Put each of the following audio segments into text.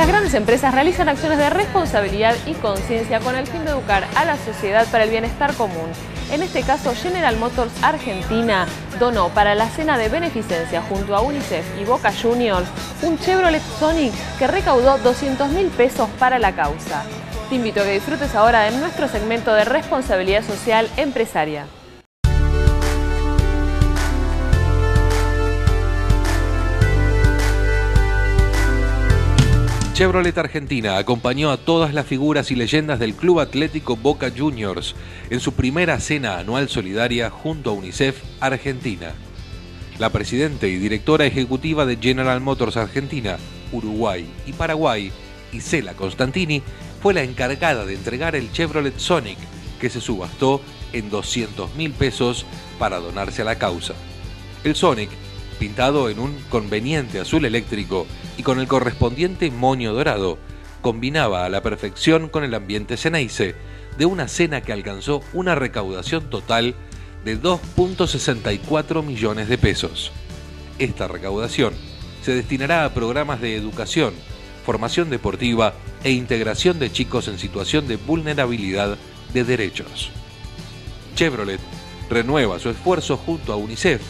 Las grandes empresas realizan acciones de responsabilidad y conciencia con el fin de educar a la sociedad para el bienestar común. En este caso, General Motors Argentina donó para la cena de beneficencia junto a UNICEF y Boca Juniors un Chevrolet Sonic que recaudó 200.000 pesos para la causa. Te invito a que disfrutes ahora de nuestro segmento de responsabilidad social empresaria. Chevrolet Argentina acompañó a todas las figuras y leyendas del Club Atlético Boca Juniors en su primera cena anual solidaria junto a UNICEF Argentina. La presidenta y directora ejecutiva de General Motors Argentina, Uruguay y Paraguay, Isela Constantini, fue la encargada de entregar el Chevrolet Sonic, que se subastó en 200.000 pesos para donarse a la causa. El Sonic, pintado en un conveniente azul eléctrico y con el correspondiente moño dorado, combinaba a la perfección con el ambiente ceneice de una cena que alcanzó una recaudación total de 2.64 millones de pesos. Esta recaudación se destinará a programas de educación, formación deportiva e integración de chicos en situación de vulnerabilidad de derechos. Chevrolet renueva su esfuerzo junto a UNICEF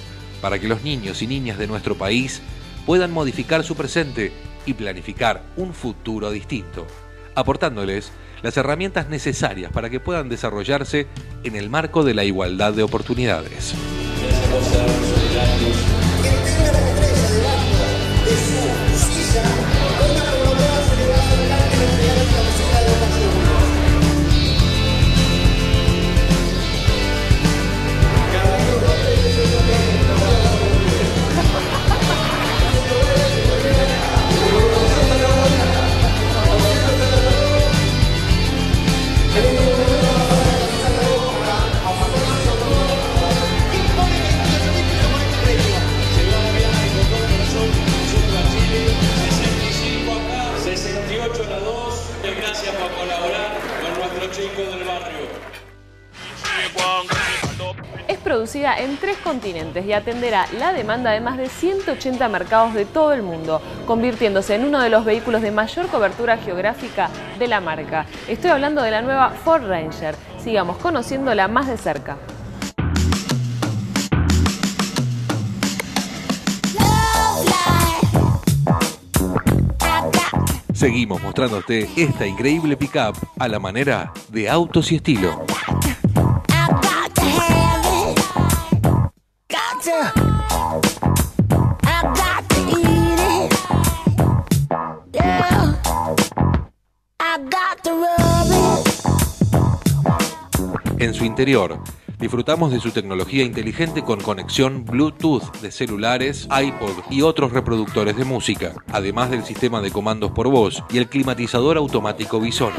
para que los niños y niñas de nuestro país puedan modificar su presente y planificar un futuro distinto, aportándoles las herramientas necesarias para que puedan desarrollarse en el marco de la igualdad de oportunidades. Es producida en 3 continentes y atenderá la demanda de más de 180 mercados de todo el mundo, convirtiéndose en uno de los vehículos de mayor cobertura geográfica de la marca. Estoy hablando de la nueva Ford Ranger. Sigamos conociéndola más de cerca. Seguimos mostrándote esta increíble pick-up a la manera de autos y estilo. En su interior, disfrutamos de su tecnología inteligente con conexión Bluetooth de celulares, iPod y otros reproductores de música, además del sistema de comandos por voz y el climatizador automático Bison.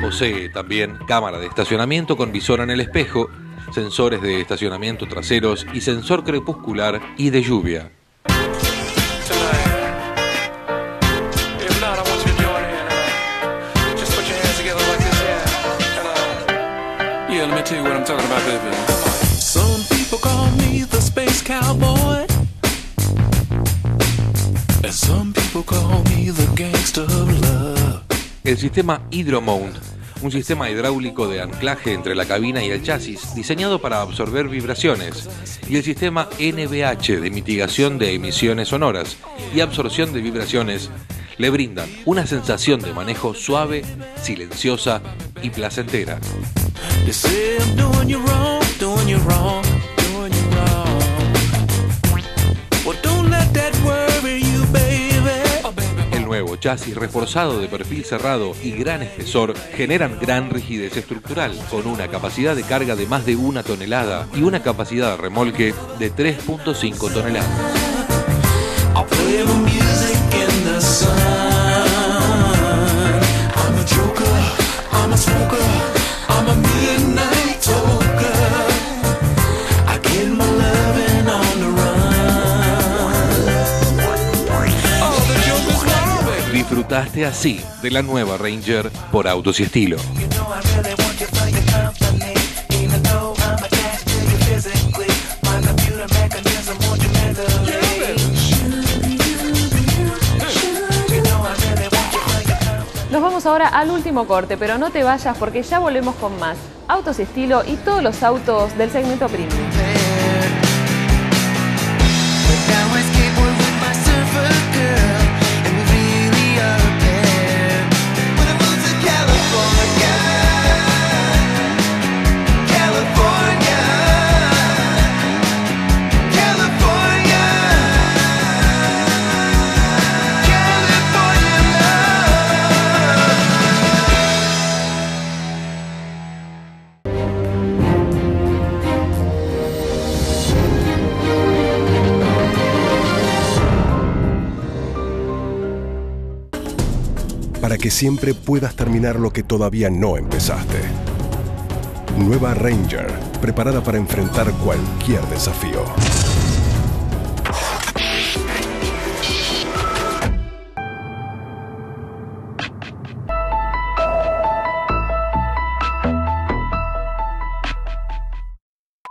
Posee también cámara de estacionamiento con visor en el espejo, sensores de estacionamiento traseros y sensor crepuscular y de lluvia. Some people call me the space cowboy, and some people call me the gangster of love. El sistema HydroMount, un sistema hidráulico de anclaje entre la cabina y el chasis, diseñado para absorber vibraciones, y el sistema NVH de mitigación de emisiones sonoras y absorción de vibraciones, le brindan una sensación de manejo suave, silenciosa y placentera. El nuevo chasis reforzado de perfil cerrado y gran espesor generan gran rigidez estructural, con una capacidad de carga de más de 1 tonelada y una capacidad de remolque de 3.5 toneladas. Disfrutaste así de la nueva Ranger por Autos y Estilo. ahora al último corte, pero no te vayas porque ya volvemos con más Autos y Estilo y todos los autos del segmento premium. Para que siempre puedas terminar lo que todavía no empezaste. Nueva Ranger, preparada para enfrentar cualquier desafío.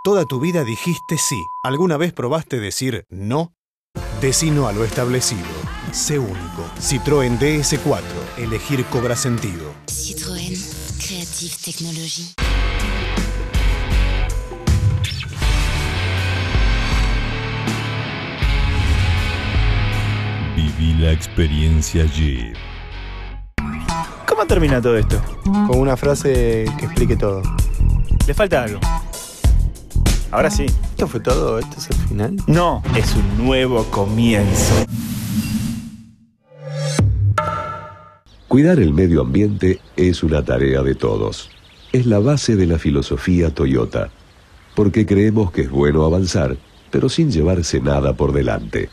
Toda tu vida dijiste sí. ¿Alguna vez probaste decir no? Decí no a lo establecido. Sé único. Citroën DS4. Elegir cobra sentido. Citroën Creativ Technology. Viví la experiencia Jeep. ¿Cómo termina todo esto? Con una frase que explique todo. Le falta algo. Ahora sí. ¿Esto fue todo? ¿Esto es el final? No, es un nuevo comienzo. Cuidar el medio ambiente es una tarea de todos. Es la base de la filosofía Toyota, porque creemos que es bueno avanzar, pero sin llevarse nada por delante.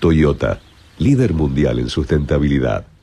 Toyota, líder mundial en sustentabilidad.